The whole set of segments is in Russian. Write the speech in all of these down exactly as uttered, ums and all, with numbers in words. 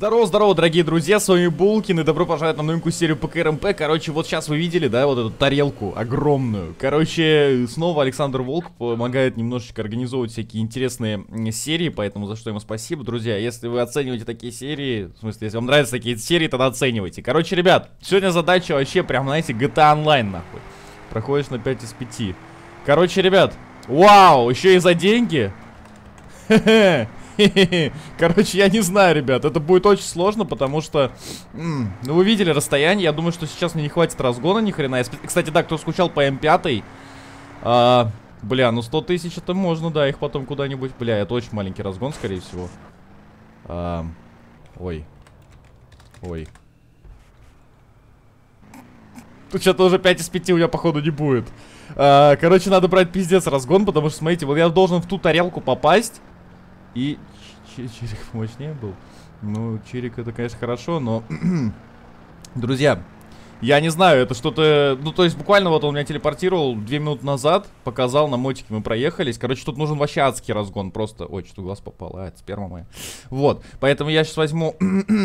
Здорово-здорово, дорогие друзья, с вами Булкин, и добро пожаловать на новенькую серию по КРМП. Короче, вот сейчас вы видели, да, вот эту тарелку огромную. Короче, снова Александр Волк помогает немножечко организовывать всякие интересные серии, поэтому за что ему спасибо. Друзья, если вы оцениваете такие серии, в смысле, если вам нравятся такие серии, тогда оценивайте. Короче, ребят, сегодня задача вообще прям, знаете, джи ти эй Online, нахуй. Проходишь на пять из пяти. Короче, ребят, вау, еще и за деньги. Хе-хе. Короче, я не знаю, ребят, это будет очень сложно, потому что, ну, вы видели расстояние, я думаю, что сейчас мне не хватит разгона ни хрена. Я, кстати, да, кто скучал по эм пять, а, бля, ну сто тысяч это можно, да, их потом куда-нибудь, бля, это очень маленький разгон, скорее всего. А, ой, ой. Тут что-то уже пять из пяти у меня, походу, не будет. А, короче, надо брать пиздец разгон, потому что, смотрите, вот я должен в ту тарелку попасть. И Чирик мощнее был. Ну, Чирик это, конечно, хорошо, но... Друзья, я не знаю, это что-то... Ну, то есть, буквально вот он меня телепортировал две минуты назад, показал, на мотике мы проехались. Короче, тут нужен вообще адский разгон, просто... Ой, что-то в глаз попало, а, это сперма моя. Вот, поэтому я сейчас возьму... Ну,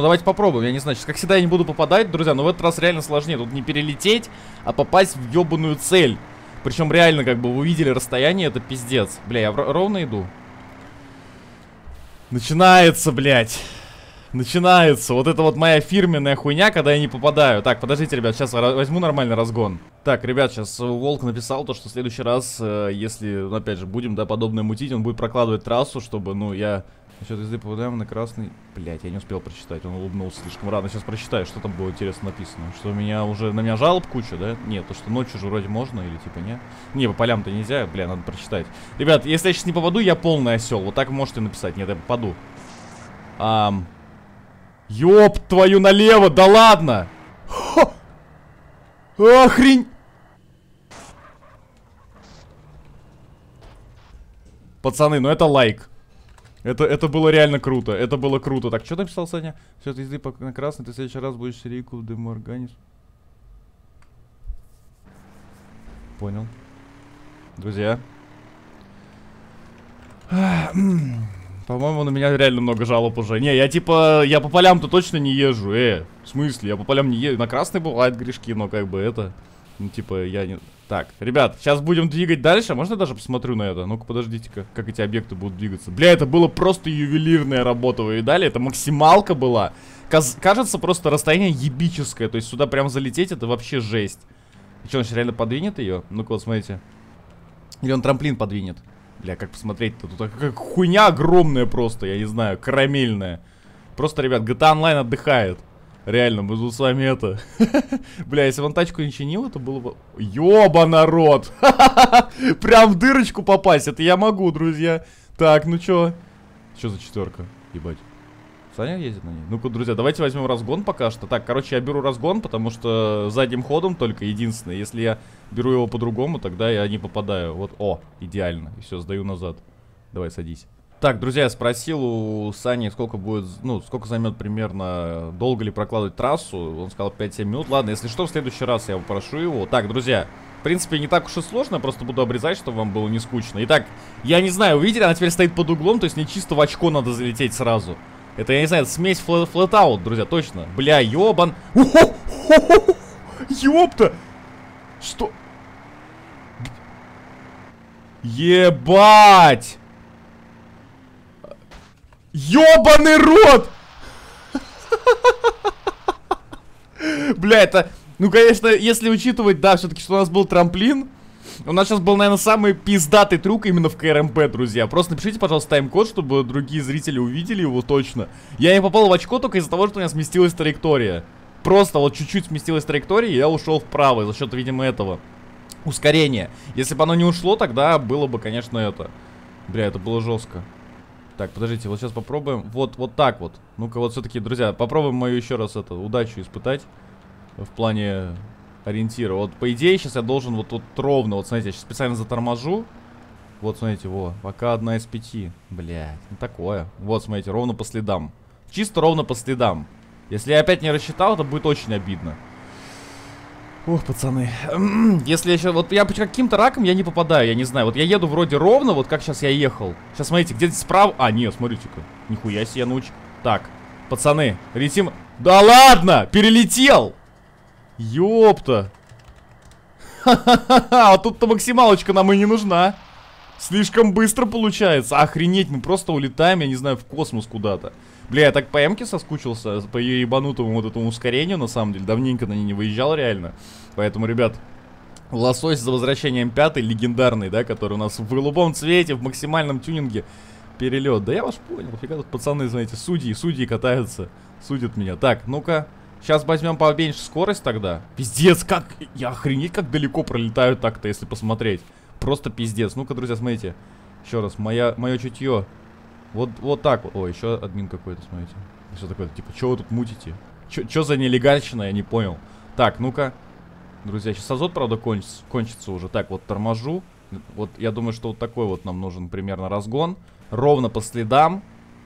давайте попробуем, я не знаю, сейчас, как всегда, я не буду попадать, друзья, но в этот раз реально сложнее. Тут не перелететь, а попасть в ёбаную цель. Причем реально, как бы, вы увидели расстояние, это пиздец. Бля, я ровно иду. Начинается, блядь. Начинается. Вот это вот моя фирменная хуйня, когда я не попадаю. Так, подождите, ребят, сейчас возьму нормальный разгон. Так, ребят, сейчас Волк написал то, что в следующий раз, если, ну, опять же, будем, да, подобное мутить, он будет прокладывать трассу, чтобы, ну, я... Насчет езды попадаем на красный... Блядь, я не успел прочитать, он улыбнулся слишком рано. Сейчас прочитаю, что там было интересно написано. Что у меня уже... На меня жалоб куча, да? Нет, то что ночью же вроде можно или типа нет. Не, по полям-то нельзя, бля, надо прочитать. Ребят, если я сейчас не попаду, я полный осел. Вот так можете написать, нет, я попаду. Ам... Ёб твою налево, да ладно! Хо! Охрень! Пацаны, ну это лайк. Это, это было реально круто, это было круто. Так, что ты писал, Саня? Все, ты езды на красный, ты в следующий раз будешь серийку деморганишь. Понял. Друзья. По-моему, на меня реально много жалоб уже. Не, я типа, я по полям-то точно не езжу, э. В смысле, я по полям не езжу. На красный бывают грешки, но как бы это... Ну, типа, я не... Так, ребят, сейчас будем двигать дальше. Можно я даже посмотрю на это? Ну-ка, подождите-ка, как эти объекты будут двигаться. Бля, это было просто ювелирная работа, вы видали? Это максималка была. Каз кажется, просто расстояние ебическое. То есть сюда прям залететь, это вообще жесть. И что, он сейчас реально подвинет ее? Ну-ка, вот, смотрите. Или он трамплин подвинет? Бля, как посмотреть-то? Тут как хуйня огромная просто, я не знаю, карамельная. Просто, ребят, джи ти эй Online отдыхает. Реально, мы тут с вами это... Бля, если бы он тачку не чинил, то было бы... Ёба, народ! Прям в дырочку попасть, это я могу, друзья. Так, ну чё? Чё за четверка? Ебать. Саня ездит на ней? Ну-ка, друзья, давайте возьмем разгон пока что. Так, короче, я беру разгон, потому что задним ходом только единственное. Если я беру его по-другому, тогда я не попадаю. Вот, о, идеально. И все, сдаю назад. Давай, садись. Так, друзья, я спросил у Сани, сколько будет, ну, сколько займет примерно, долго ли прокладывать трассу. Он сказал пять-семь минут. Ладно, если что, в следующий раз я попрошу его. Так, друзья, в принципе, не так уж и сложно, я просто буду обрезать, чтобы вам было не скучно. Итак, я не знаю, увидели, она теперь стоит под углом, то есть не чисто в очко надо залететь сразу. Это, я не знаю, это смесь флэт-аут, друзья, точно. Бля, ёбан. Ёпта! Что? Ебать! Ёбаный рот! Бля, это... Ну, конечно, если учитывать, да, все-таки, что у нас был трамплин. У нас сейчас был, наверное, самый пиздатый трюк именно в КРМП, друзья. Просто напишите, пожалуйста, тайм-код, чтобы другие зрители увидели его точно. Я не попал в очко только из-за того, что у меня сместилась траектория. Просто вот чуть-чуть сместилась траектория, и я ушел вправо за счет, видимо, этого ускорения. Если бы оно не ушло, тогда было бы, конечно, это... Бля, это было жестко. Так, подождите, вот сейчас попробуем. Вот, вот так вот. Ну-ка, вот все-таки, друзья, попробуем мою еще раз это, удачу испытать. В плане ориентира. Вот, по идее, сейчас я должен вот тут вот, ровно. Вот, смотрите, я сейчас специально заторможу. Вот, смотрите, во, пока одна из пяти. Блядь, ну такое. Вот, смотрите, ровно по следам. Чисто ровно по следам. Если я опять не рассчитал, это будет очень обидно. Ох, пацаны. Если я еще... Вот я каким-то раком я не попадаю, я не знаю. Вот я еду вроде ровно, вот как сейчас я ехал. Сейчас, смотрите, где-то справа... А, нет, смотрите-ка. Нихуя себе, я научил. Так, пацаны, летим. Да ладно, перелетел. Ёпта. Ха-ха-ха, а тут-то максималочка нам и не нужна. Слишком быстро получается. Охренеть, мы просто улетаем, я не знаю, в космос куда-то. Бля, я так по М-ке соскучился, по ее ебанутому вот этому ускорению, на самом деле. Давненько на ней не выезжал реально. Поэтому, ребят, лосось за возвращение М пять, легендарный, да, который у нас в голубом цвете, в максимальном тюнинге. Перелет. Да я вас понял, фига тут пацаны, знаете, судьи, судьи катаются, судят меня. Так, ну-ка, сейчас возьмем поменьше скорость тогда. Пиздец, как, я охренеть, как далеко пролетаю так-то, если посмотреть. Просто пиздец. Ну-ка, друзья, смотрите. Еще раз, моя, мое чутье. Вот, вот так вот. О, еще админ какой-то, смотрите. Все такое, типа, что вы тут мутите? Что за нелегальщина, я не понял. Так, ну-ка. Друзья, сейчас азот, правда, кончится, кончится уже. Так, вот торможу. Вот, я думаю, что вот такой вот нам нужен примерно разгон. Ровно по следам.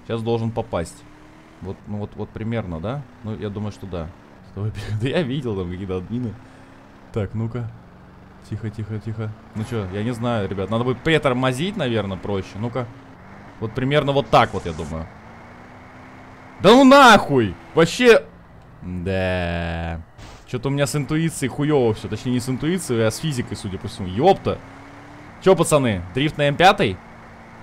Сейчас должен попасть. Вот, ну вот, вот примерно, да? Ну, я думаю, что да. Да я видел там какие-то админы. Так, ну-ка. Тихо, тихо, тихо. Ну что, я не знаю, ребят. Надо будет притормозить, наверное, проще. Ну-ка. Вот примерно вот так вот, я думаю. Да ну нахуй! Вообще... Да. Что-то у меня с интуицией хуёво все. Точнее, не с интуицией, а с физикой, судя по всему. Ёпта! Че, пацаны, дрифт на М пять?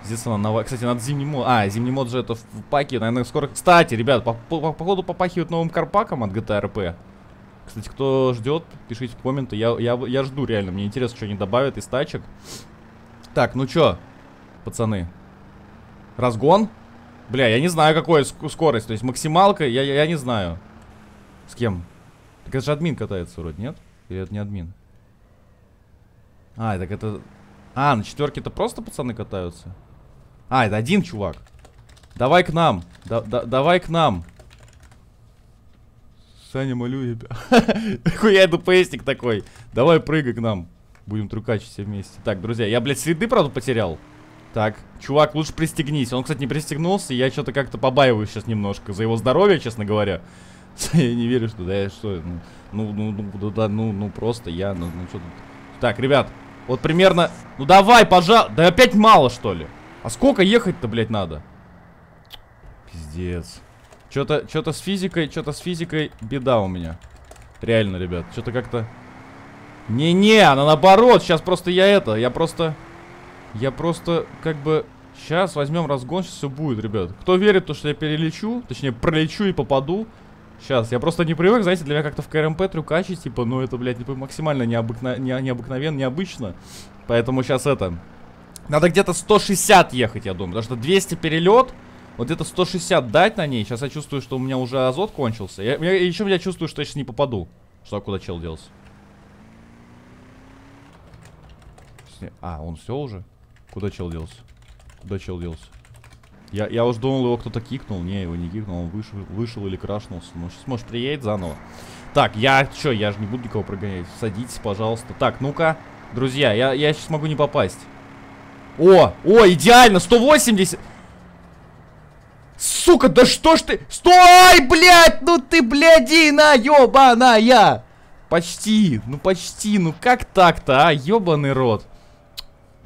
Здесь она новая. Кстати, надо зимний мод. А, зимний мод же это в паке, наверное, скоро. Кстати, ребят, по по походу попахивают новым карпаком от Гэ Тэ Эр Пэ. Кстати, кто ждет, пишите в комменты. Я, я, я жду реально. Мне интересно, что они добавят из тачек. Так, ну чё, пацаны. Разгон? Бля, я не знаю, какая скорость. То есть максималка, я, я, я не знаю. С кем? Так это же админ катается вроде, нет? Или это не админ? А, так это... А, на четверке-то просто пацаны катаются. А, это один чувак. Давай к нам. Да, да, давай к нам. Саня, молю, я... Хуя, ДПСник такой. Давай, прыгай к нам. Будем трюкачить все вместе. Так, друзья, я, блядь, следы, правда, потерял. Так, чувак, лучше пристегнись. Он, кстати, не пристегнулся, и я что-то как-то побаиваюсь сейчас немножко. За его здоровье, честно говоря. Я не верю, что... Да я что... Ну, ну, ну, да, ну, ну, просто я... Ну, ну, что тут... Так, ребят... Вот примерно... Ну давай, пожалуйста. Да опять мало, что ли? А сколько ехать-то, блядь, надо? Пиздец. Что-то, что-то с физикой, что-то с физикой беда у меня. Реально, ребят. Что-то как-то... Не-не, она наоборот. Сейчас просто я это... Я просто... Я просто как бы... Сейчас возьмем разгон, сейчас все будет, ребят. Кто верит, то, что я перелечу, точнее, пролечу и попаду. Сейчас, я просто не привык, знаете, для меня как-то в КРМП трюкачить, типа, ну это, блядь, максимально необыкно... не... необыкновенно, необычно. Поэтому сейчас это... Надо где-то сто шестьдесят ехать, я думаю, потому что двести перелет, вот где-то сто шестьдесят дать на ней. Сейчас я чувствую, что у меня уже азот кончился. Я... я... Еще я чувствую, что я сейчас не попаду. Что, куда чел делся? А, он все уже? Куда чел делся? Куда чел делся? Я, я уж думал, его кто-то кикнул. Не, его не кикнул, он вышел, вышел или крашнулся. Ну, сейчас, может, приедет заново. Так, я... Чё, я же не буду никого прогонять. Садитесь, пожалуйста. Так, ну-ка. Друзья, я, я сейчас могу не попасть. О, о, идеально, сто восемьдесят. Сука, да что ж ты... Стой, блядь, ну ты, блядина, ёбаная. Почти, ну почти, ну как так-то, а, ёбаный рот.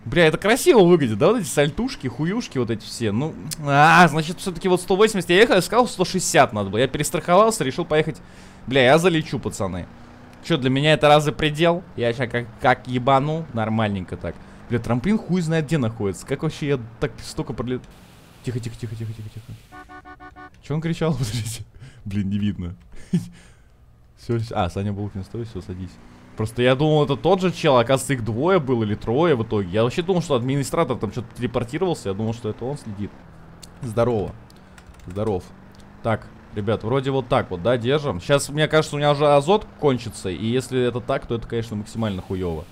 Бля, это красиво выглядит, да, вот эти сальтушки, хуюшки вот эти все, ну, а, значит, все-таки вот сто восемьдесят, я ехал, я сказал, сто шестьдесят надо было, я перестраховался, решил поехать, бля, я залечу, пацаны, че, для меня это раз за предел, я сейчас как, как ебану, нормальненько так, бля, трамплин хуй знает где находится, как вообще я так столько пролет... Тихо, тихо, тихо, тихо, тихо, тихо, че он кричал, подождите, блин, не видно, все, а, Саня Булкин, стой, все, садись. Просто я думал, это тот же чел, оказывается, их двое было или трое в итоге. Я вообще думал, что администратор там что-то телепортировался, я думал, что это он следит. Здорово. Здоров. Так, ребят, вроде вот так вот, да, держим. Сейчас, мне кажется, у меня уже азот кончится, и если это так, то это, конечно, максимально хуёво.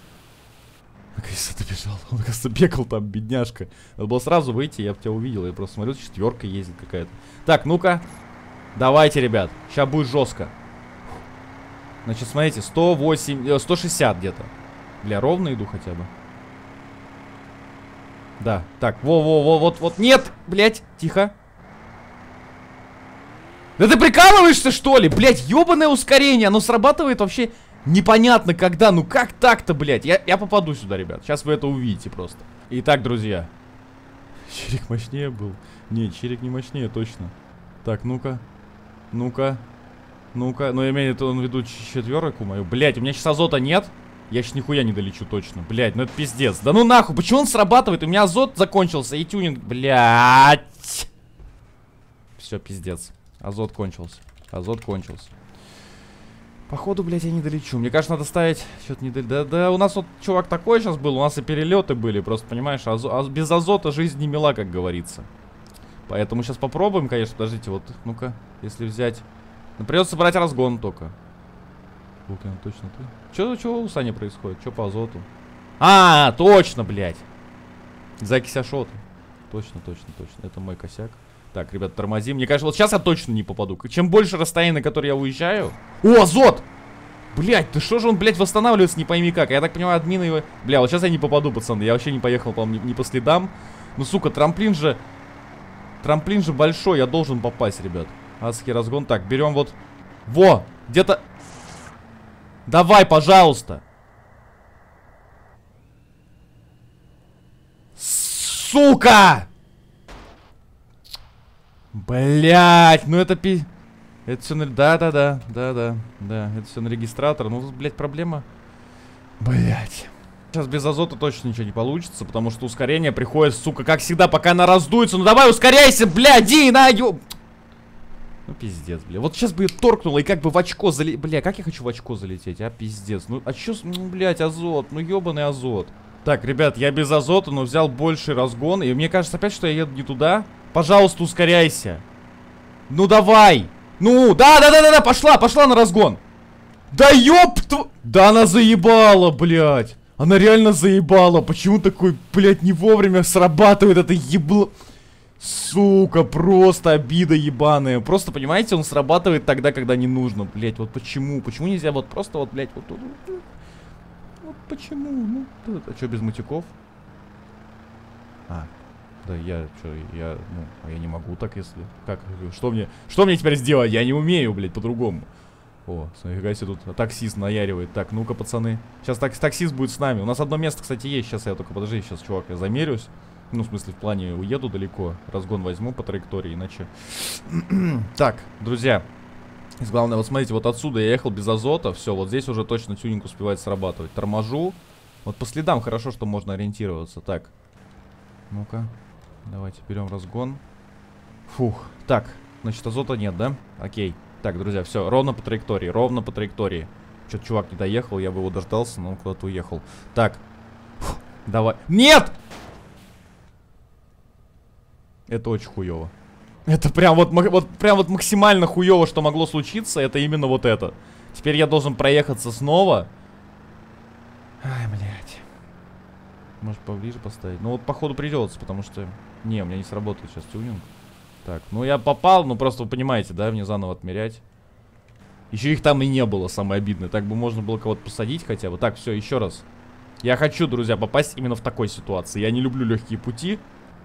Наконец-то добежал, он, оказывается, бегал там, бедняжка. Надо было сразу выйти, я бы тебя увидел, я просто смотрю, четверка ездит какая-то. Так, ну-ка, давайте, ребят, сейчас будет жестко. Значит, смотрите, сто восемь, сто шестьдесят где-то. Бля, ровно иду хотя бы. Да, так, во-во-во-вот-вот. Нет, блядь, тихо. Да ты прикалываешься, что ли? Блядь, ёбаное ускорение, оно срабатывает вообще непонятно когда. Ну как так-то, блядь? Я, я попаду сюда, ребят. Сейчас вы это увидите просто. Итак, друзья. Чирик мощнее был. Не, Чирик не мощнее, точно. Так, ну-ка. Ну-ка. Ну-ка. Ну, я имею в виду, он веду четверок, умою. Блять, у меня сейчас азота нет. Я сейчас нихуя не долечу точно. Блять, ну это пиздец. Да ну нахуй, почему он срабатывает? У меня азот закончился и тюнинг. Блять. Все, пиздец. Азот кончился. Азот кончился. Походу, блядь, я не долечу. Мне кажется, надо ставить... Что-то не дол... Да, да, у нас вот чувак такой сейчас был. У нас и перелеты были. Просто, понимаешь, азо... а без азота жизнь не мила, как говорится. Поэтому сейчас попробуем, конечно. Подождите, вот, ну-ка, если взять... Ну, придется брать разгон только. Булкин, точно ты? Чё, чё у Сани происходит? Чё по азоту? А, точно, блядь. Закись ашот. Точно, точно, точно. Это мой косяк. Так, ребят, тормозим. Мне кажется, вот сейчас я точно не попаду. Чем больше расстояние, на которое я уезжаю... О, азот! Блядь, да что же он, блядь, восстанавливается, не пойми как. Я так понимаю, админы его... Бля, вот сейчас я не попаду, пацаны. Я вообще не поехал, по-моему, не по следам. Ну, сука, трамплин же... Трамплин же большой, я должен попасть, ребят. Адский разгон. Так, берем вот... Во! Где-то... Давай, пожалуйста! Сука! Блять, ну это пи... Это все на... Да-да-да, да-да, да. Это все на регистратор. Ну, блять, проблема. Блять. Сейчас без азота точно ничего не получится, потому что ускорение приходит, сука, как всегда, пока она раздуется. Ну давай, ускоряйся, блядь, иди, на, ё... Ну пиздец, бля. Вот сейчас бы ее торкнуло и как бы в очко зале... Бля, как я хочу в очко залететь, а, пиздец. Ну, а чё, ну, блядь, азот, ну ёбаный азот. Так, ребят, я без азота, но взял больший разгон. И мне кажется опять, что я еду не туда. Пожалуйста, ускоряйся. Ну давай. Ну, да-да-да-да, пошла, пошла на разгон. Да ёб тв... Да она заебала, блядь. Она реально заебала. Почему такой, блядь, не вовремя срабатывает это ебло... Сука, просто обида ебаная. Просто, понимаете, он срабатывает тогда, когда не нужно. Блядь, вот почему? Почему нельзя вот просто вот, блядь, вот... Вот, вот, вот почему? Ну, а чё без мутиков? А... Да я, что, я, ну, я не могу так, если... Как, что мне, что мне теперь сделать? Я не умею, блядь, по-другому. О, нифига себе, тут таксист наяривает. Так, ну-ка, пацаны. Сейчас так, таксист будет с нами. У нас одно место, кстати, есть. Сейчас я только, подожди, сейчас, чувак, я замерюсь. Ну, в смысле, в плане, уеду далеко. Разгон возьму по траектории, иначе... Так, друзья. Главное, вот смотрите, вот отсюда я ехал без азота. Все, вот здесь уже точно тюнинг успевает срабатывать. Торможу. Вот по следам хорошо, что можно ориентироваться. Так, ну-ка. Давайте берем разгон. Фух. Так, значит, азота нет, да? Окей. Так, друзья, все, ровно по траектории, ровно по траектории. Что-то чувак не доехал, я бы его дождался, но он куда-то уехал. Так. Фух, давай. Нет! Это очень хуево. Это прям вот, вот, прям вот максимально хуево, что могло случиться, это именно вот это. Теперь я должен проехаться снова. Ай, блядь. Может, поближе поставить? Ну, вот, походу, придется, потому что... Не, у меня не сработает сейчас тюнинг. Так, ну, я попал, ну, просто вы понимаете, да, мне заново отмерять. Еще их там и не было, самое обидное. Так бы можно было кого-то посадить хотя бы. Так, все, еще раз. Я хочу, друзья, попасть именно в такой ситуации. Я не люблю легкие пути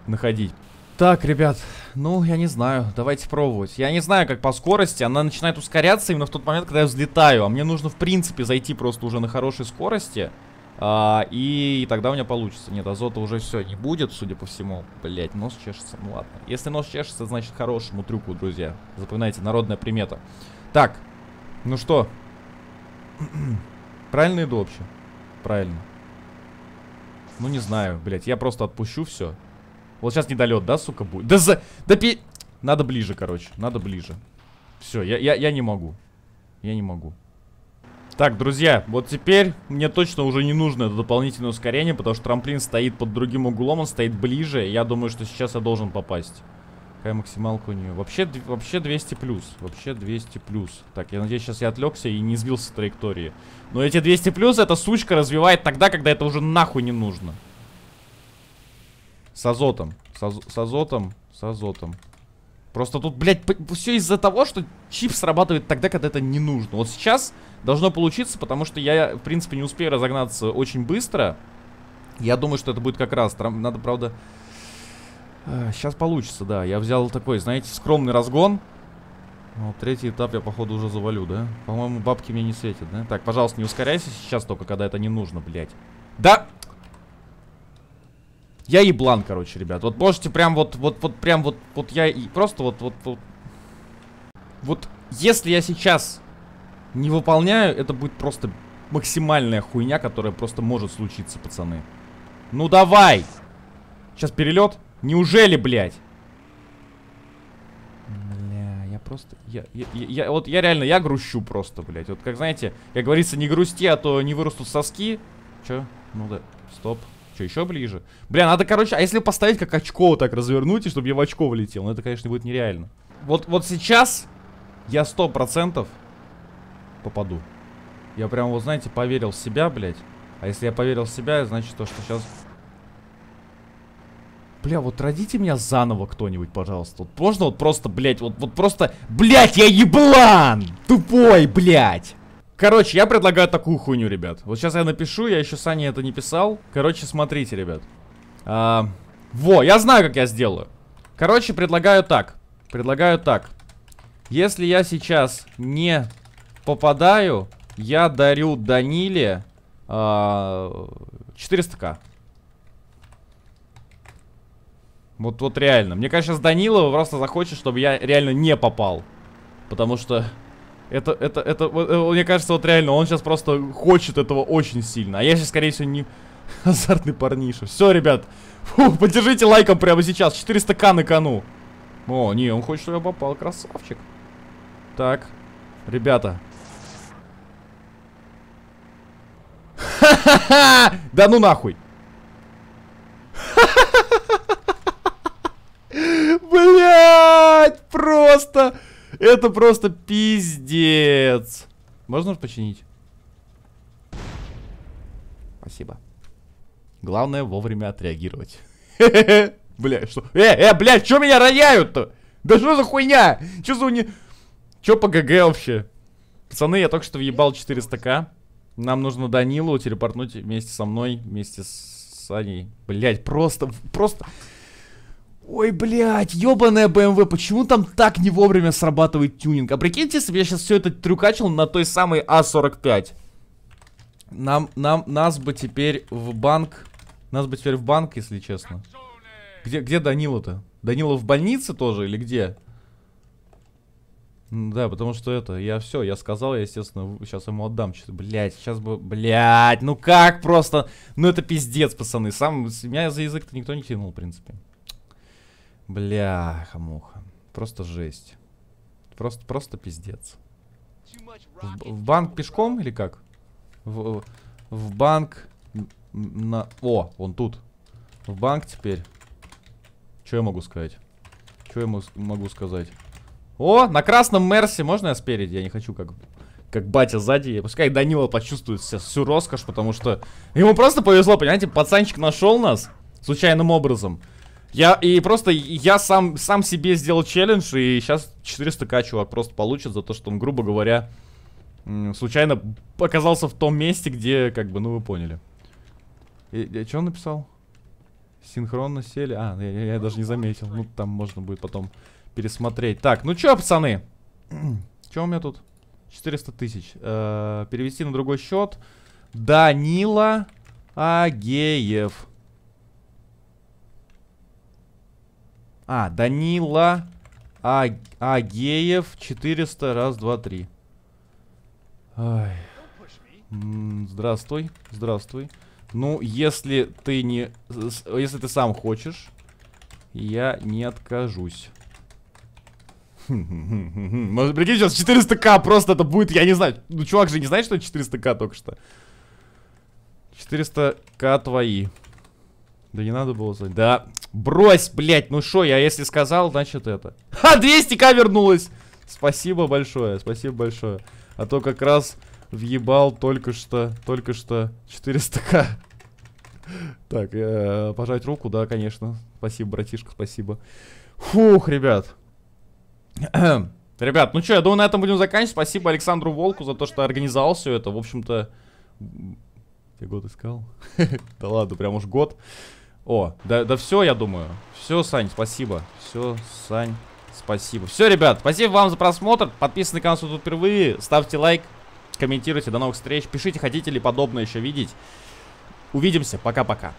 находить. Так, ребят, ну, я не знаю, давайте пробовать. Я не знаю, как по скорости, она начинает ускоряться именно в тот момент, когда я взлетаю. А мне нужно, в принципе, зайти просто уже на хорошей скорости... А, и, и тогда у меня получится. Нет, азота уже все не будет, судя по всему. Блять, нос чешется, ну ладно. Если нос чешется, значит хорошему трюку, друзья. Запоминайте, народная примета. Так, ну что? Правильно иду вообще? Правильно. Ну не знаю, блять, я просто отпущу все. Вот сейчас недолет, да, сука, будет? Да за... Да пи... Надо ближе, короче, надо ближе. Все, я, я, я не могу. Я не могу. Так, друзья, вот теперь мне точно уже не нужно это дополнительное ускорение, потому что трамплин стоит под другим углом, он стоит ближе. Я думаю, что сейчас я должен попасть. Какая максималка у нее? Вообще, вообще двести плюс. Вообще двести плюс. Так, я надеюсь, сейчас я отвлекся и не сбился с траектории. Но эти двести плюс эта сучка развивает тогда, когда это уже нахуй не нужно. С азотом. С, аз... с азотом. С азотом. Просто тут, блядь, все из-за того, что чип срабатывает тогда, когда это не нужно. Вот сейчас должно получиться, потому что я, в принципе, не успею разогнаться очень быстро. Я думаю, что это будет как раз. Надо, правда... Сейчас получится, да. Я взял такой, знаете, скромный разгон. Вот, третий этап я, походу, уже завалю, да? По-моему, бабки мне не светят, да? Так, пожалуйста, не ускоряйся сейчас только, когда это не нужно, блядь. Да! Я еблан, короче, ребят. Вот можете прям вот, вот, вот, прям вот, вот я и просто вот, вот, вот. Вот если я сейчас не выполняю, это будет просто максимальная хуйня, которая просто может случиться, пацаны. Ну давай! Сейчас перелет. Неужели, блядь? Бля, я просто... Я, я, я, я, вот я реально, я грущу просто, блядь. Вот как, знаете, как говорится, не грусти, а то не вырастут соски. Че? Ну да, стоп. Че, еще ближе? Бля, надо, короче, а если поставить как очко вот так развернуть, и чтобы я в очко влетел? Ну это, конечно, будет нереально. Вот, вот сейчас я сто процентов попаду. Я прям, вот знаете, поверил в себя, блядь. А если я поверил в себя, значит то, что сейчас... Бля, вот родите меня заново кто-нибудь, пожалуйста. Вот можно вот просто, блядь, вот, вот просто... Блядь, я еблан! Тупой, блядь! Короче, я предлагаю такую хуйню, ребят. Вот сейчас я напишу, я еще Сане это не писал. Короче, смотрите, ребят. А, во, я знаю, как я сделаю. Короче, предлагаю так. Предлагаю так. Если я сейчас не попадаю, я дарю Даниле а, четыреста тысяч. Вот, вот реально. Мне кажется, сейчас Данила просто захочет, чтобы я реально не попал. Потому что это, это, это, мне кажется, вот реально, он сейчас просто хочет этого очень сильно. А я сейчас, скорее всего, не азартный парниша. Все, ребят, фу, поддержите лайком прямо сейчас. четыреста тысяч на кону. О, не, он хочет, чтобы я попал. Красавчик. Так, ребята. Ха-ха-ха! Да ну нахуй. Блять, просто... Это просто пиздец. Можно починить? Спасибо. Главное вовремя отреагировать. Бля, что? Э, э, блядь, что меня роняют-то? Да что за хуйня? Что за уни... Что по ГГ вообще? Пацаны, я только что въебал четыреста тысяч. Нам нужно Данилу телепортнуть вместе со мной, вместе с Саней. Блять, просто, просто... Ой, блядь, ёбаная бэ эм вэ, почему там так не вовремя срабатывает тюнинг? А прикиньте, если бы я сейчас все это трюкачил на той самой а сорок пять. Нам, нам, нас бы теперь в банк... Нас бы теперь в банк, если честно. Где, где Данила-то? Данила в больнице тоже или где? Да, потому что это, я все, я сказал, я, естественно, сейчас ему отдам что-то. Блядь, сейчас бы, блядь, ну как просто? Ну это пиздец, пацаны, сам, меня за язык-то никто не тянул, в принципе. Бляха-муха. Просто жесть. Просто, просто пиздец. В, в банк пешком или как? В, в банк на... О, он тут. В банк теперь. Что я могу сказать? Что я могу сказать? О, на красном Мерсе. Можно я спереди? Я не хочу как... Как батя сзади. Пускай Данила почувствует всю роскошь, потому что... Ему просто повезло, понимаете? Пацанчик нашел нас случайным образом. Я и просто я сам, сам себе сделал челлендж, и сейчас четыреста тысяч чувак просто получит за то, что он, грубо говоря, случайно оказался в том месте, где, как бы, ну вы поняли. И, и что он написал? Синхронно сели. А, я, я, я даже не заметил. Ну, там можно будет потом пересмотреть. Так, ну чё, пацаны? Чё у меня тут? четыреста тысяч. Э-э, перевести на другой счет. Данила Агеев. А, Данила а, Агеев четыреста, раз, два, три. Ой. Здравствуй, здравствуй. Ну, если ты не... Если ты сам хочешь, я не откажусь. Может, прикинь, сейчас четыреста тысяч просто это будет, я не знаю. Ну, чувак же не знает, что четыреста тысяч только что. четыреста тысяч твои. Да не надо было... Да... Брось, блядь, ну шо, я если сказал, значит это. Ха, двести тысяч вернулось! Спасибо большое, спасибо большое. А то как раз въебал только что, только что четыреста тысяч. Так, э, пожать руку, да, конечно. Спасибо, братишка, спасибо. Фух, ребят. Ребят, ну чё, я думаю, на этом будем заканчивать. Спасибо Александру Волку за то, что организовал все это. В общем-то... Я год искал? Да ладно, прям уж год. О, да, да все, я думаю. Все, Сань, спасибо. Все, Сань, спасибо. Все, ребят, спасибо вам за просмотр. Подписывайтесь на канал, если вы тут впервые. Ставьте лайк, комментируйте. До новых встреч. Пишите, хотите ли подобное еще видеть. Увидимся. Пока-пока.